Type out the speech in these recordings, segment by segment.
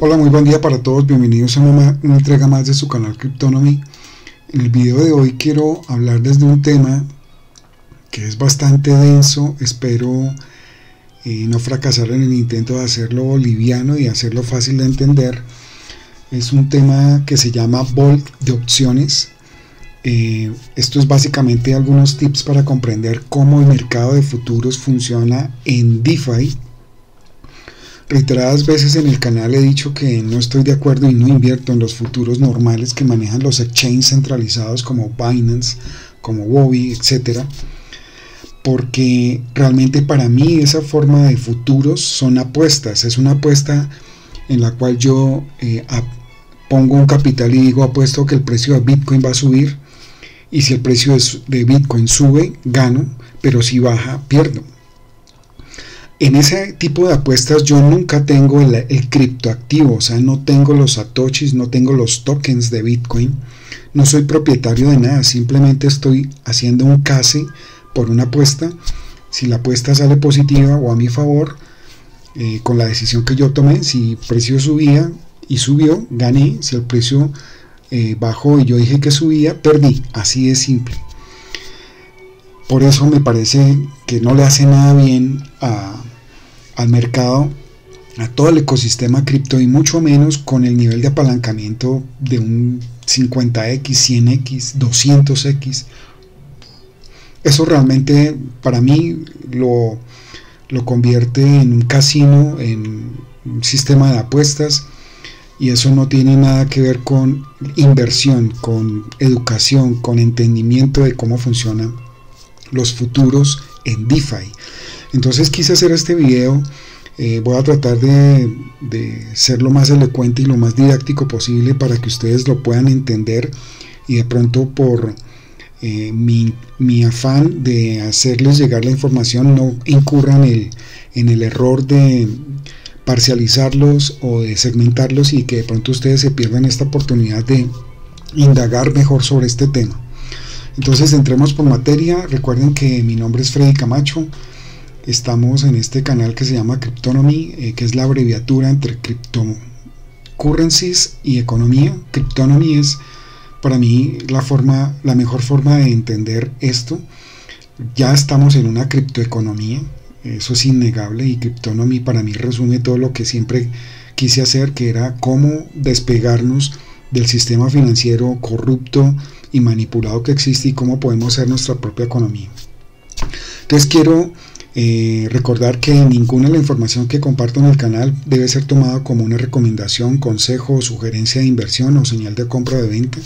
Hola, muy buen día para todos, bienvenidos a una entrega más de su canal Cryptonomy. En el video de hoy quiero hablarles de un tema que es bastante denso, espero no fracasar en el intento de hacerlo liviano y hacerlo fácil de entender. Es un tema que se llama Vault de Opciones. Esto es básicamente algunos tips para comprender cómo el mercado de futuros funciona en DeFi. Reiteradas veces en el canal he dicho que no estoy de acuerdo y no invierto en los futuros normales que manejan los exchanges centralizados como Binance, como Huobi, etc. Porque realmente para mí esa forma de futuros son apuestas. Es una apuesta en la cual yo pongo un capital y digo apuesto que el precio de Bitcoin va a subir, y si el precio de Bitcoin sube, gano, pero si baja, pierdo. En ese tipo de apuestas yo nunca tengo el criptoactivo, o sea, no tengo los satoshis, no tengo los tokens de Bitcoin, no soy propietario de nada, simplemente estoy haciendo un case por una apuesta. Si la apuesta sale positiva o a mi favor, con la decisión que yo tomé, si el precio subía y subió, gané, si el precio bajó y yo dije que subía, perdí, así de simple. Por eso me parece que no le hace nada bien al mercado, a todo el ecosistema cripto, y mucho menos con el nivel de apalancamiento de un 50x, 100x, 200x. Eso realmente para mí lo convierte en un casino, en un sistema de apuestas, y eso no tiene nada que ver con inversión, con educación, con entendimiento de cómo funcionan los futuros en DeFi. Entonces quise hacer este video, voy a tratar de ser lo más elocuente y lo más didáctico posible para que ustedes lo puedan entender, y de pronto por mi afán de hacerles llegar la información no incurran en el error de parcializarlos o de segmentarlos, y que de pronto ustedes se pierdan esta oportunidad de indagar mejor sobre este tema. Entonces entremos por materia. Recuerden que mi nombre es Freddy Camacho, estamos en este canal que se llama Cryptonomy, que es la abreviatura entre Cryptocurrencies y Economía. Cryptonomy es para mí la mejor forma de entender esto. Ya estamos en una criptoeconomía, eso es innegable, y Cryptonomy para mí resume todo lo que siempre quise hacer, que era cómo despegarnos del sistema financiero corrupto y manipulado que existe, y cómo podemos hacer nuestra propia economía. Entonces quiero recordar que ninguna de la información que comparto en el canal debe ser tomada como una recomendación, consejo o sugerencia de inversión o señal de compra o de venta.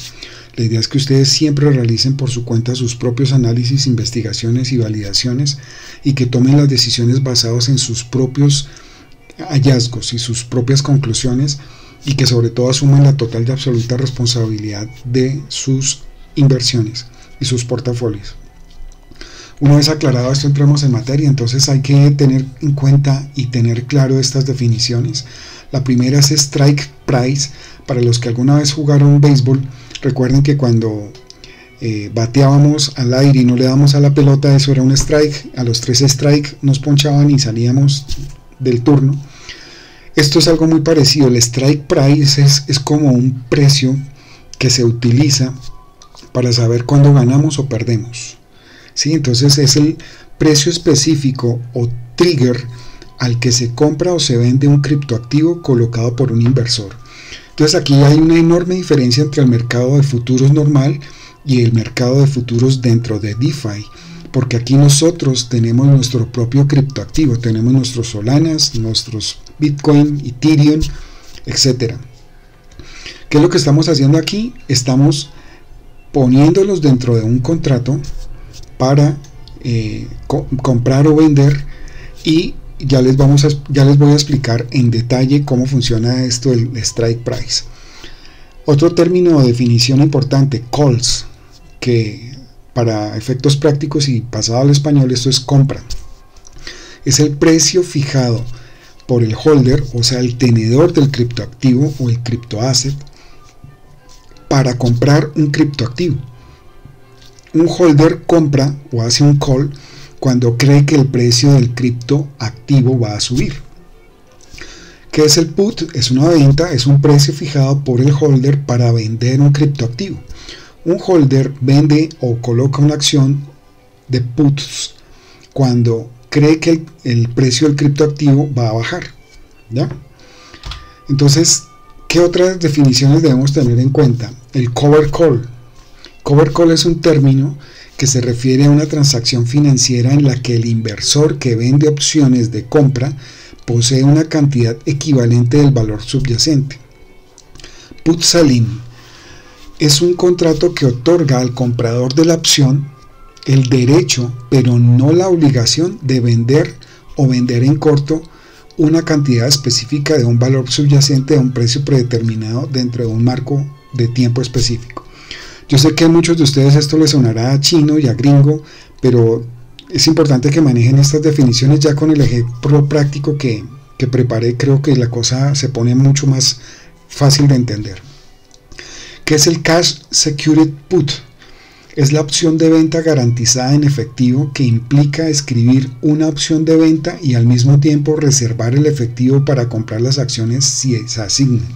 La idea es que ustedes siempre realicen por su cuenta sus propios análisis, investigaciones y validaciones, y que tomen las decisiones basadas en sus propios hallazgos y sus propias conclusiones, y que sobre todo asuman la total y absoluta responsabilidad de sus inversiones y sus portafolios. Una vez aclarado esto, entramos en materia. Entonces hay que tener en cuenta y tener claro estas definiciones. La primera es Strike Price. Para los que alguna vez jugaron béisbol, recuerden que cuando bateábamos al aire y no le dábamos a la pelota, eso era un strike. A los 3 strikes nos ponchaban y salíamos del turno. Esto es algo muy parecido. El Strike Price es como un precio que se utiliza para saber cuándo ganamos o perdemos, ¿sí? Entonces es el precio específico o trigger al que se compra o se vende un criptoactivo colocado por un inversor. Entonces aquí hay una enorme diferencia entre el mercado de futuros normal y el mercado de futuros dentro de DeFi, porque aquí nosotros tenemos nuestro propio criptoactivo, tenemos nuestros Solanas, nuestros Bitcoin, Ethereum, etcétera. ¿Qué es lo que estamos haciendo aquí? Estamos poniéndolos dentro de un contrato para comprar o vender, y ya les voy a explicar en detalle cómo funciona esto del Strike Price. Otro término o definición importante, calls, que para efectos prácticos y pasado al español esto es compra. Es el precio fijado por el holder, o sea el tenedor del criptoactivo o el criptoasset, para comprar un criptoactivo. Un holder compra o hace un call cuando cree que el precio del criptoactivo va a subir. ¿Qué es el put? Es una venta, es un precio fijado por el holder para vender un criptoactivo. Un holder vende o coloca una acción de puts cuando cree que el precio del criptoactivo va a bajar, ¿ya? Entonces, ¿qué otras definiciones debemos tener en cuenta? El cover call. Cover call es un término que se refiere a una transacción financiera en la que el inversor que vende opciones de compra posee una cantidad equivalente del valor subyacente. Put selling es un contrato que otorga al comprador de la opción el derecho, pero no la obligación, de vender o vender en corto una cantidad específica de un valor subyacente a un precio predeterminado dentro de un marco de tiempo específico. Yo sé que a muchos de ustedes esto les sonará a chino y a gringo, pero es importante que manejen estas definiciones. Ya con el ejemplo práctico que preparé, creo que la cosa se pone mucho más fácil de entender. ¿Qué es el Cash Secured Put? Es la opción de venta garantizada en efectivo que implica escribir una opción de venta y al mismo tiempo reservar el efectivo para comprar las acciones si se asignan.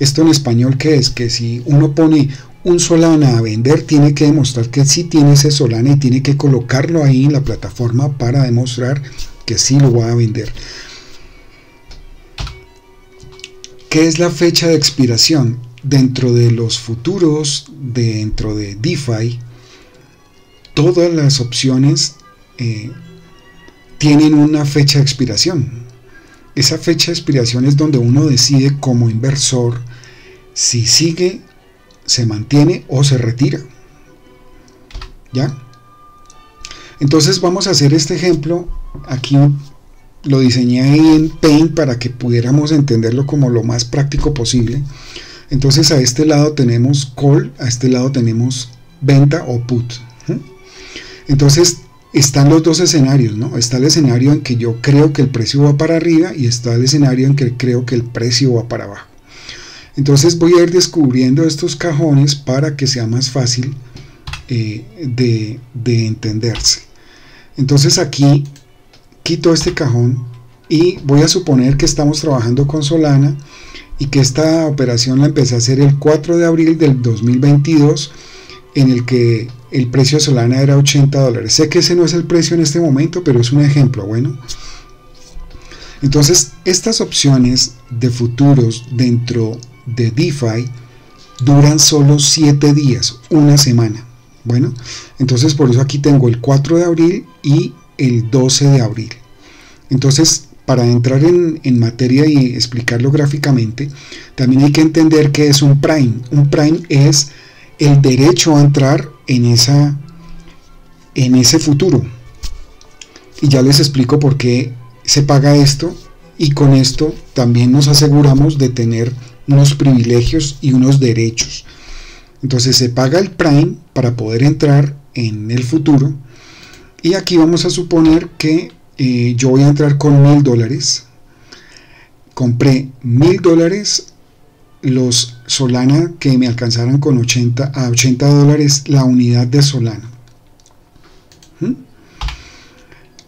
Esto en español, ¿qué es? Que si uno pone un Solana a vender, tiene que demostrar que sí tiene ese Solana y tiene que colocarlo ahí en la plataforma para demostrar que sí lo va a vender. ¿Qué es la fecha de expiración? Dentro de los futuros, dentro de DeFi, todas las opciones tienen una fecha de expiración. Esa fecha de expiración es donde uno decide como inversor si sigue, se mantiene o se retira, ¿ya? Entonces vamos a hacer este ejemplo. Aquí lo diseñé ahí en Paint para que pudiéramos entenderlo como lo más práctico posible. Entonces a este lado tenemos call, a este lado tenemos venta o put. Entonces están los dos escenarios, ¿no? Está el escenario en que yo creo que el precio va para arriba y está el escenario en que creo que el precio va para abajo. Entonces voy a ir descubriendo estos cajones para que sea más fácil de entenderse. Entonces aquí quito este cajón y voy a suponer que estamos trabajando con Solana y que esta operación la empecé a hacer el 4 de abril del 2022, en el que el precio de Solana era $80. Sé que ese no es el precio en este momento, pero es un ejemplo, bueno. Entonces estas opciones de futuros dentro de DeFi duran solo 7 días, una semana. Bueno, entonces por eso aquí tengo el 4 de abril y el 12 de abril. Entonces, para entrar en materia y explicarlo gráficamente, también hay que entender que es un prime. Un prime es el derecho a entrar en ese futuro. Y ya les explico por qué se paga esto, y con esto también nos aseguramos de tener unos privilegios y unos derechos. Entonces se paga el prime para poder entrar en el futuro, y aquí vamos a suponer que yo voy a entrar con $1000. Compré $1000, los Solana que me alcanzaran con $80 la unidad de Solana.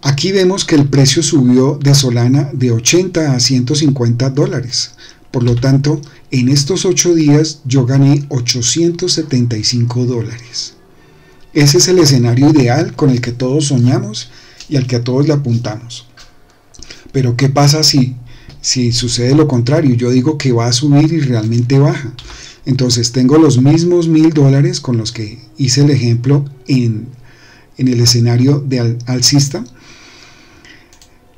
Aquí vemos que el precio subió de Solana de $80 a $150. Por lo tanto, en estos 8 días yo gané $875. Ese es el escenario ideal con el que todos soñamos y al que a todos le apuntamos. Pero ¿qué pasa si sucede lo contrario? Yo digo que va a subir y realmente baja. Entonces tengo los mismos $1000 con los que hice el ejemplo en el escenario de alcista.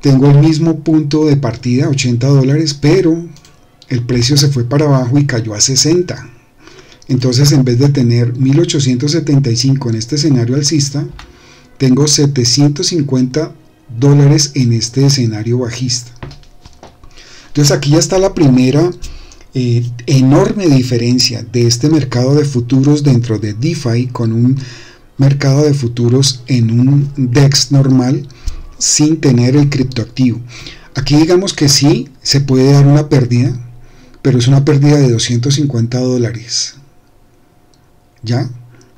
Tengo el mismo punto de partida, $80, pero el precio se fue para abajo y cayó a 60. Entonces en vez de tener 1875 en este escenario alcista, tengo $750 en este escenario bajista. Entonces aquí ya está la primera enorme diferencia de este mercado de futuros dentro de DeFi con un mercado de futuros en un DEX normal sin tener el criptoactivo. Aquí digamos que sí se puede dar una pérdida, pero es una pérdida de $250, ¿ya?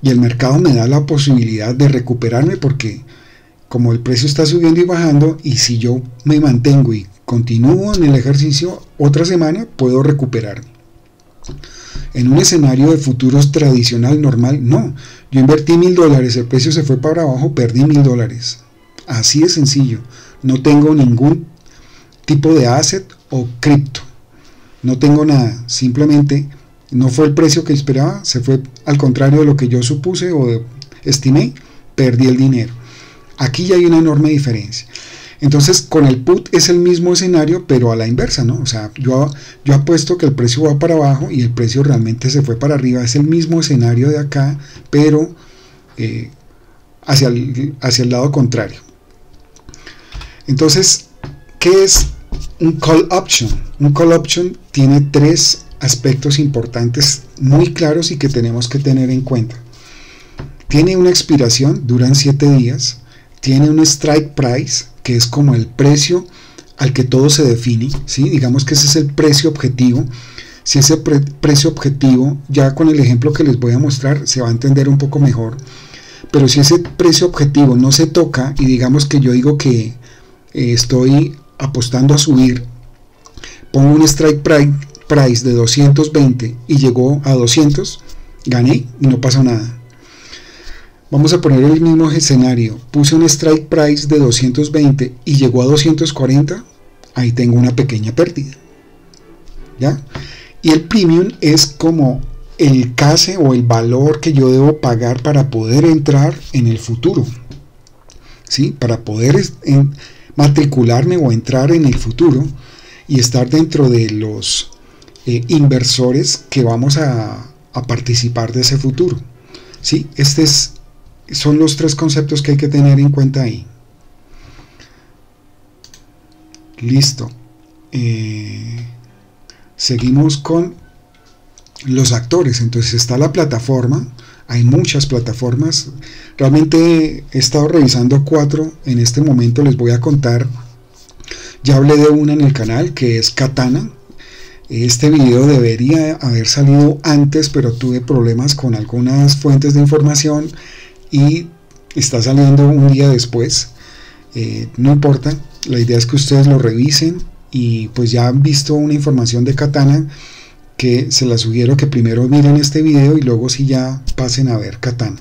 Y el mercado me da la posibilidad de recuperarme, porque como el precio está subiendo y bajando, y si yo me mantengo y continúo en el ejercicio otra semana, puedo recuperarme. En un escenario de futuros tradicional, normal, no. Yo invertí $1000, el precio se fue para abajo, perdí $1000. Así de sencillo. No tengo ningún tipo de asset o cripto. No tengo nada. Simplemente no fue el precio que esperaba, se fue al contrario de lo que yo supuse o estimé, perdí el dinero. Aquí ya hay una enorme diferencia. Entonces con el put es el mismo escenario, pero a la inversa, ¿no? O sea, yo apuesto que el precio va para abajo y el precio realmente se fue para arriba. Es el mismo escenario de acá, pero hacia el lado contrario. Entonces, ¿qué es un call option? Un call option tiene tres aspectos importantes muy claros y que tenemos que tener en cuenta. Tiene una expiración, duran 7 días. Tiene un strike price, que es como el precio al que todo se define, ¿sí? Digamos que ese es el precio objetivo. Si ese precio objetivo, ya con el ejemplo que les voy a mostrar se va a entender un poco mejor, pero si ese precio objetivo no se toca y digamos que yo digo que estoy apostando a subir, pongo un strike price de 220 y llegó a 200, gané y no pasa nada. Vamos a poner el mismo escenario, puse un strike price de 220 y llegó a 240, ahí tengo una pequeña pérdida, ¿ya? Y el premium es como el case o el valor que yo debo pagar para poder entrar en el futuro, ¿sí? Para poder matricularme o entrar en el futuro y estar dentro de los inversores que vamos a participar de ese futuro, ¿sí? Son los tres conceptos que hay que tener en cuenta ahí. Listo. Seguimos con los actores. Entonces está la plataforma. Hay muchas plataformas. Realmente he estado revisando 4. En este momento les voy a contar. Ya hablé de una en el canal que es Katana. Este video debería haber salido antes, pero tuve problemas con algunas fuentes de información y está saliendo un día después. No importa, la idea es que ustedes lo revisen y pues ya han visto una información de Katana que se la sugiero que primero miren este video y luego si ya pasen a ver Katana.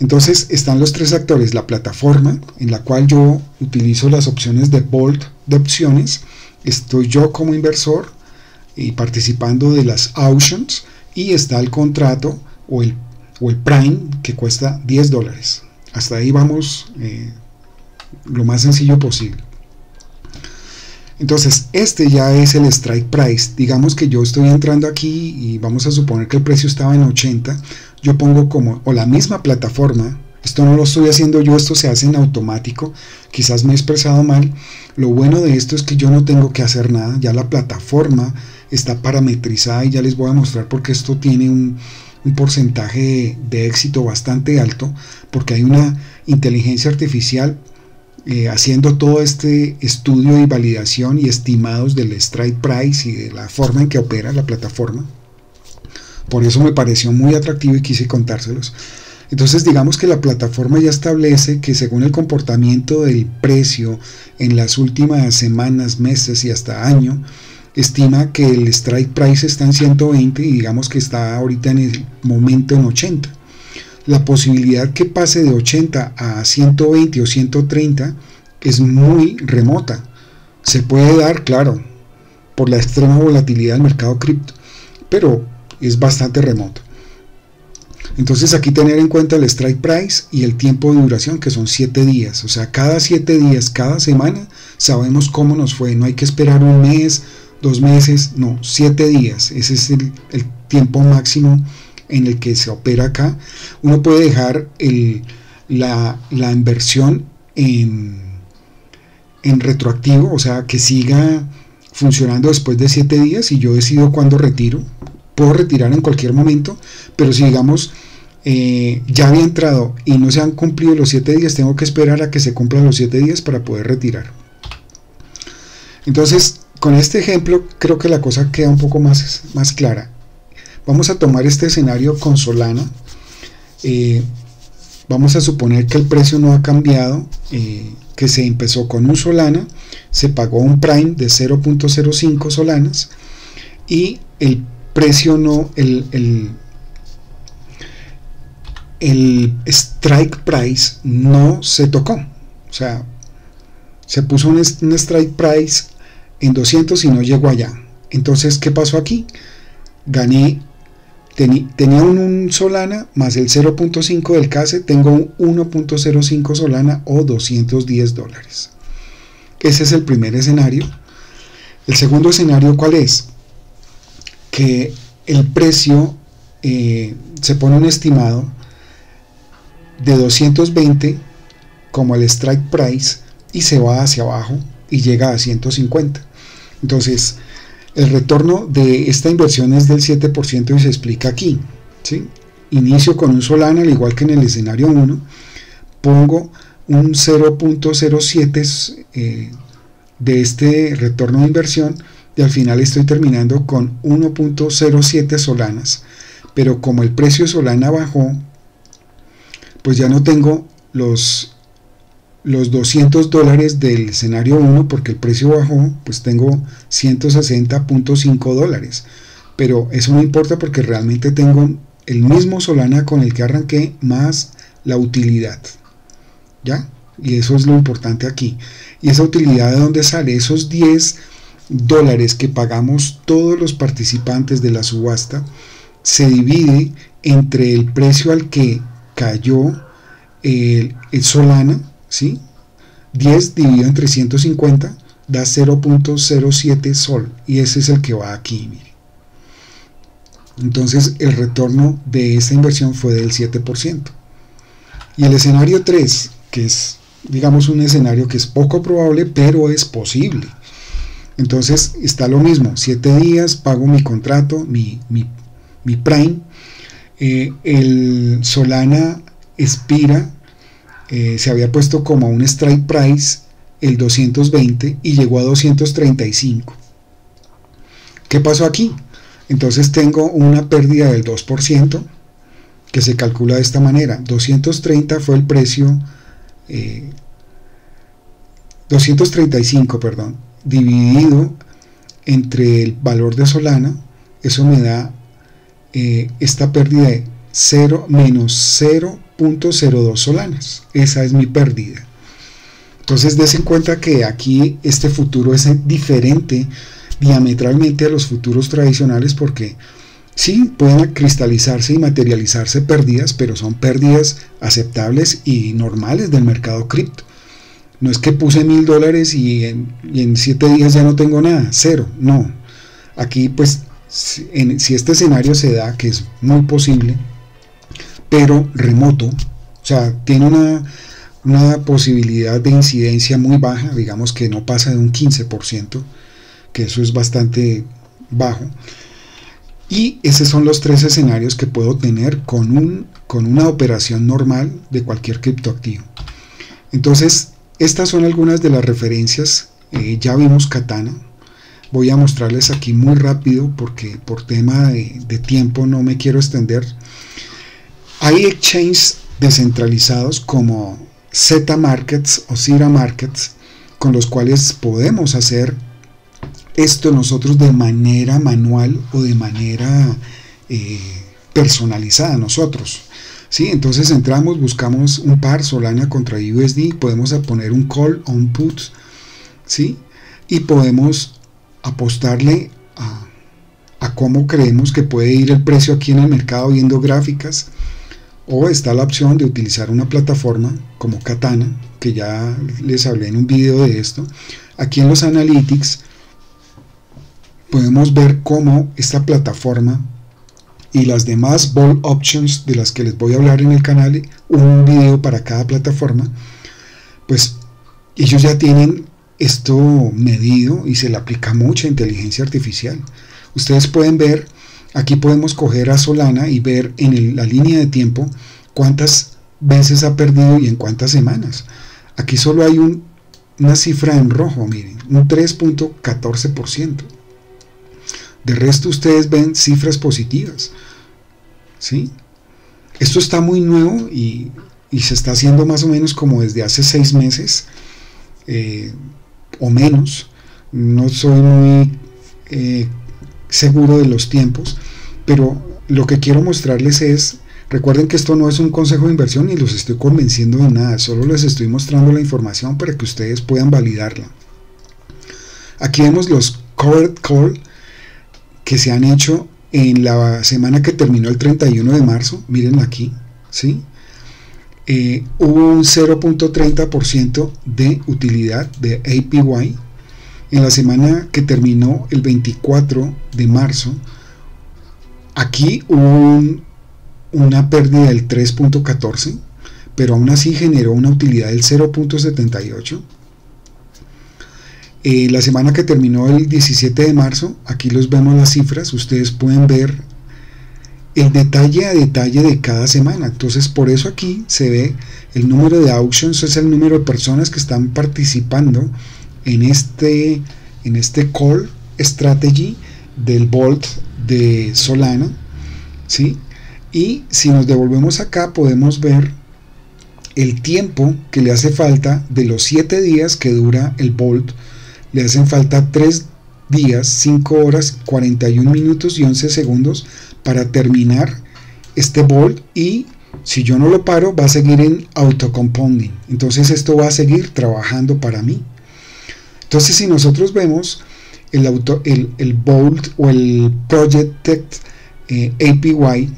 Entonces están los tres actores, la plataforma en la cual yo utilizo las opciones de Vault de Opciones, estoy yo como inversor y participando de las auctions, y está el contrato o el Prime, que cuesta $10. Hasta ahí vamos lo más sencillo posible. Entonces este ya es el strike price. Digamos que yo estoy entrando aquí y vamos a suponer que el precio estaba en 80. Yo pongo como, o la misma plataforma, esto no lo estoy haciendo yo, esto se hace en automático, quizás me he expresado mal. Lo bueno de esto es que yo no tengo que hacer nada, ya la plataforma está parametrizada y ya les voy a mostrar porque esto tiene un porcentaje de éxito bastante alto, porque hay una inteligencia artificial haciendo todo este estudio y validación y estimados del strike price y de la forma en que opera la plataforma. Por eso me pareció muy atractivo y quise contárselos. Entonces digamos que la plataforma ya establece que según el comportamiento del precio en las últimas semanas, meses y hasta año, estima que el strike price está en 120 y digamos que está ahorita en el momento en 80. La posibilidad que pase de 80 a 120 o 130 es muy remota. Se puede dar, claro, por la extrema volatilidad del mercado cripto, pero es bastante remoto. Entonces aquí tener en cuenta el strike price y el tiempo de duración, que son 7 días. O sea, cada 7 días, cada semana, sabemos cómo nos fue. No hay que esperar un mes, 2 meses, no, 7 días, ese es el tiempo máximo en el que se opera acá. Uno puede dejar la inversión en retroactivo, o sea que siga funcionando después de 7 días, y yo decido cuándo retiro. Puedo retirar en cualquier momento, pero si digamos ya había entrado y no se han cumplido los 7 días, tengo que esperar a que se cumplan los 7 días para poder retirar. Entonces con este ejemplo creo que la cosa queda un poco más clara. Vamos a tomar este escenario con Solana. Vamos a suponer que el precio no ha cambiado que se empezó con un Solana, se pagó un Prime de 0.05 Solanas y el precio no, el Strike Price no se tocó, o sea, se puso un Strike Price en 200 y no llegó allá. Entonces, ¿qué pasó aquí? Gané, tenía un Solana más el 0.5 del CASE, tengo un 1.05 Solana o $210. Ese es el primer escenario. El segundo escenario, ¿cuál es? Que el precio se pone un estimado de 220 como el Strike Price y se va hacia abajo y llega a 150. Entonces, el retorno de esta inversión es del 7% y se explica aquí, ¿sí? Inicio con un Solana, al igual que en el escenario 1, pongo un 0.07 de este retorno de inversión y al final estoy terminando con 1.07 Solanas, pero como el precio de Solana bajó, pues ya no tengo los $200 del escenario 1 porque el precio bajó, pues tengo $160.5, pero eso no importa porque realmente tengo el mismo Solana con el que arranqué más la utilidad, ¿ya? Y eso es lo importante aquí. Y esa utilidad, ¿de dónde sale? Esos $10 que pagamos todos los participantes de la subasta se divide entre el precio al que cayó el Solana, ¿sí? 10 dividido entre 150 da 0.07 sol y ese es el que va aquí, mire. Entonces el retorno de esta inversión fue del 7%. Y el escenario 3, que es, digamos, un escenario que es poco probable pero es posible, entonces está lo mismo, 7 días pago mi contrato, mi Prime, el Solana expira. Se había puesto como un Strike Price el 220 y llegó a 235. ¿Qué pasó aquí? Entonces tengo una pérdida del 2% que se calcula de esta manera. 230 fue el precio, 235, perdón, dividido entre el valor de Solana, eso me da esta pérdida de menos 0.02 Solanas. Esa es mi pérdida. Entonces des en cuenta que aquí este futuro es diferente diametralmente a los futuros tradicionales porque sí pueden cristalizarse y materializarse pérdidas, pero son pérdidas aceptables y normales del mercado cripto. No es que puse $1000 y en 7 días ya no tengo nada, cero, no. Aquí pues si este escenario se da, que es muy posible pero remoto, o sea, tiene una posibilidad de incidencia muy baja, digamos que no pasa de un 15%, que eso es bastante bajo, y esos son los tres escenarios que puedo tener con una operación normal de cualquier criptoactivo. Entonces, estas son algunas de las referencias. Ya vimos Katana, voy a mostrarles aquí muy rápido porque por tema de tiempo no me quiero extender. Hay exchanges descentralizados como Zeta Markets o Sira Markets con los cuales podemos hacer esto nosotros de manera manual o de manera personalizada nosotros, ¿sí? Entonces entramos, buscamos un par Solana contra USD, podemos poner un call o un put, ¿sí? Y podemos apostarle a cómo creemos que puede ir el precio aquí en el mercado viendo gráficas. O está la opción de utilizar una plataforma como Katana, que ya les hablé en un video de esto. Aquí en los Analytics podemos ver cómo esta plataforma y las demás Vault Options de las que les voy a hablar en el canal, un video para cada plataforma, pues ellos ya tienen esto medido y se le aplica mucha inteligencia artificial. Ustedes pueden ver. Aquí podemos coger a Solana y ver en la línea de tiempo cuántas veces ha perdido y en cuántas semanas. Aquí solo hay una cifra en rojo, miren, un 3.14%. De resto ustedes ven cifras positivas, ¿sí? Esto está muy nuevo y se está haciendo más o menos como desde hace 6 meses. o menos. No soy muy seguro de los tiempos, pero lo que quiero mostrarles es, recuerden que esto no es un consejo de inversión ni los estoy convenciendo de nada, solo les estoy mostrando la información para que ustedes puedan validarla. Aquí vemos los covered call que se han hecho en la semana que terminó el 31 de marzo, miren aquí, ¿sí? Hubo un 0.30% de utilidad de APY. En la semana que terminó el 24 de marzo, aquí hubo una pérdida del 3.14, pero aún así generó una utilidad del 0.78. La semana que terminó el 17 de marzo, aquí los vemos las cifras, ustedes pueden ver el detalle a detalle de cada semana. Entonces por eso aquí se ve el número de auctions, es el número de personas que están participando en este call strategy del Vault de Solana, ¿sí? Y si nos devolvemos acá podemos ver el tiempo que le hace falta. De los 7 días que dura el Vault, le hacen falta 3 días, 5 horas, 41 minutos y 11 segundos para terminar este Vault, y si yo no lo paro va a seguir en autocompounding, entonces esto va a seguir trabajando para mí. Entonces si nosotros vemos el Vault o el Projected APY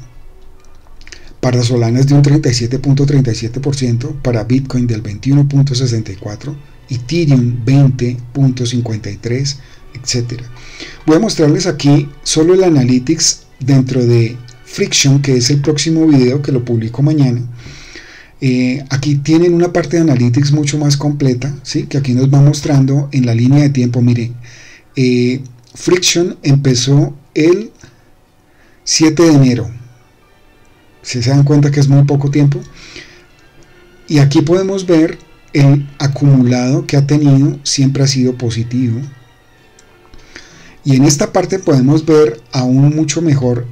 para Solana es de un 37.37%, para Bitcoin del 21.64%, Ethereum 20.53%, etc. Voy a mostrarles aquí solo el Analytics dentro de Friktion, que es el próximo video que lo publico mañana. Aquí tienen una parte de Analytics mucho más completa, ¿sí? Que aquí nos va mostrando en la línea de tiempo. Miren, Friktion empezó el 7 de enero, si se dan cuenta que es muy poco tiempo, y aquí podemos ver el acumulado que ha tenido, siempre ha sido positivo, y en esta parte podemos ver aún mucho mejor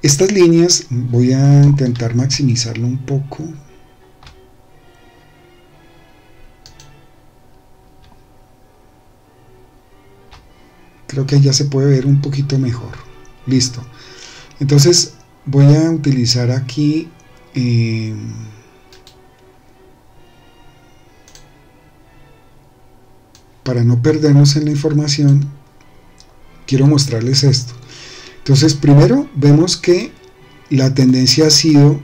estas líneas. Voy a intentar maximizarlo un poco. Creo que ya se puede ver un poquito mejor. Listo. Entonces voy a utilizar aquí para no perdernos en la información, quiero mostrarles esto. Entonces primero vemos que la tendencia ha sido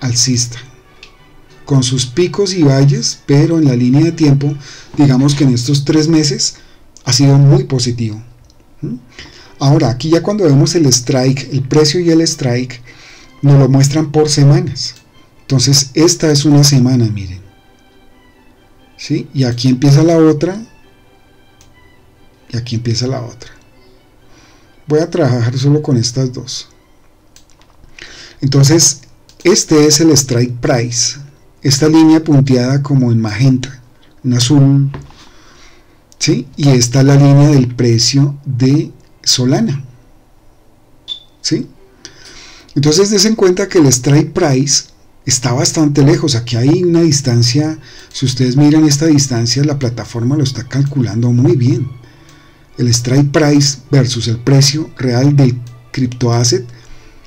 alcista, con sus picos y valles, pero en la línea de tiempo, digamos que en estos 3 meses ha sido muy positivo. Ahora aquí ya cuando vemos el strike, el precio y el strike, nos lo muestran por semanas. Entonces esta es una semana, miren, ¿sí? Y aquí empieza la otra, y aquí empieza la otra. Voy a trabajar solo con estas dos. Entonces este es el strike price, esta línea punteada como en magenta, en azul, ¿sí? Y esta es la línea del precio de Solana, ¿sí? Entonces des en cuenta que el strike price está bastante lejos, aquí hay una distancia. Si ustedes miran esta distancia, la plataforma lo está calculando muy bien. El strike price versus el precio real del criptoasset,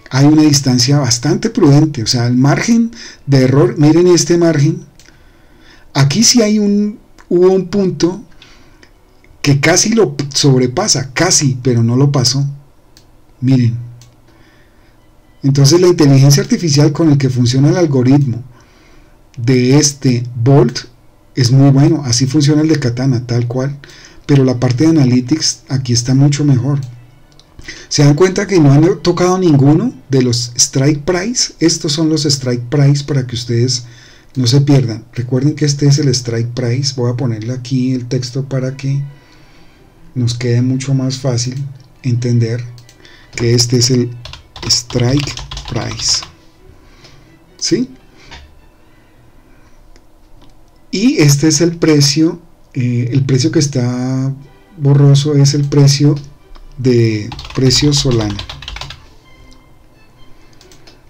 hay una distancia bastante prudente, o sea, el margen de error, miren este margen, aquí sí hay hubo un punto que casi lo sobrepasa, casi, pero no lo pasó, miren. Entonces la inteligencia artificial con el que funciona el algoritmo de este Vault es muy bueno, así funciona el de Katana, tal cual. Pero la parte de Analytics aquí está mucho mejor. Se dan cuenta que no han tocado ninguno de los strike price. Estos son los strike price para que ustedes no se pierdan. Recuerden que este es el strike price. Voy a ponerle aquí el texto para que nos quede mucho más fácil entender que este es el strike price, ¿sí? Y este es el precio. El precio que está borroso es el precio de Solana,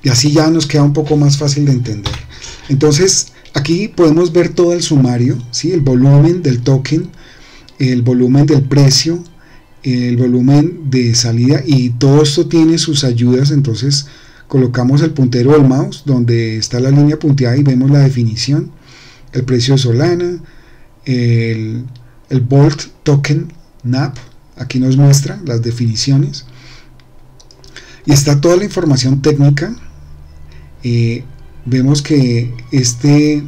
y así ya nos queda un poco más fácil de entender. Entonces Aquí podemos ver todo el sumario, ¿sí? El volumen del token, el volumen del precio, el volumen de salida, y todo esto tiene sus ayudas. Entonces colocamos el puntero del mouse donde está la línea punteada y vemos la definición, el precio de Solana, el VOLT token NAP, aquí nos muestra las definiciones y está toda la información técnica. Vemos que este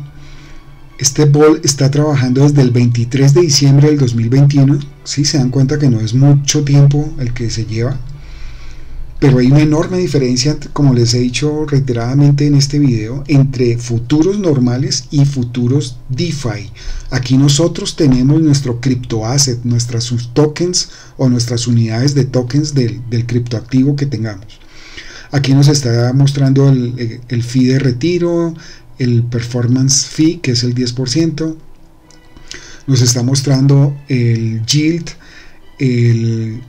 VOLT está trabajando desde el 23 de diciembre del 2021, ¿sí? Se dan cuenta que no es mucho tiempo el que se lleva, pero hay una enorme diferencia, como les he dicho reiteradamente en este video, entre futuros normales y futuros DeFi. Aquí nosotros tenemos nuestro cripto asset, nuestras tokens o nuestras unidades de tokens del criptoactivo que tengamos. Aquí nos está mostrando el fee de retiro, el performance fee, que es el 10%. Nos está mostrando el yield, el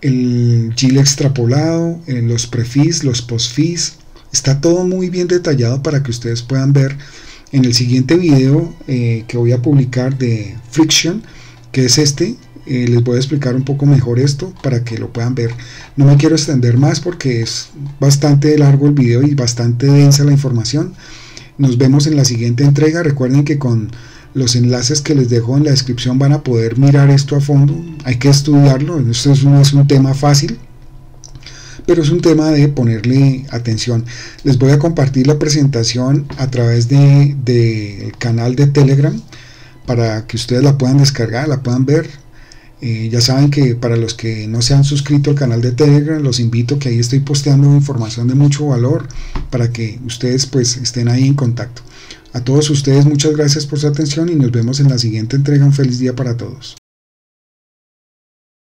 yield extrapolado, los prefees, los postfees. Está todo muy bien detallado para que ustedes puedan ver en el siguiente video que voy a publicar de Friktion, que es este. Les voy a explicar un poco mejor esto para que lo puedan ver. No me quiero extender más porque es bastante largo el video y bastante densa la información. Nos vemos en la siguiente entrega. Recuerden que con los enlaces que les dejo en la descripción van a poder mirar esto a fondo. Hay que estudiarlo, esto no es un tema fácil, pero es un tema de ponerle atención. Les voy a compartir la presentación a través del canal de Telegram para que ustedes la puedan descargar, la puedan ver. Ya saben que para los que no se han suscrito al canal de Telegram, los invito, que ahí estoy posteando información de mucho valor para que ustedes pues estén ahí en contacto. A todos ustedes, muchas gracias por su atención y nos vemos en la siguiente entrega. Un feliz día para todos.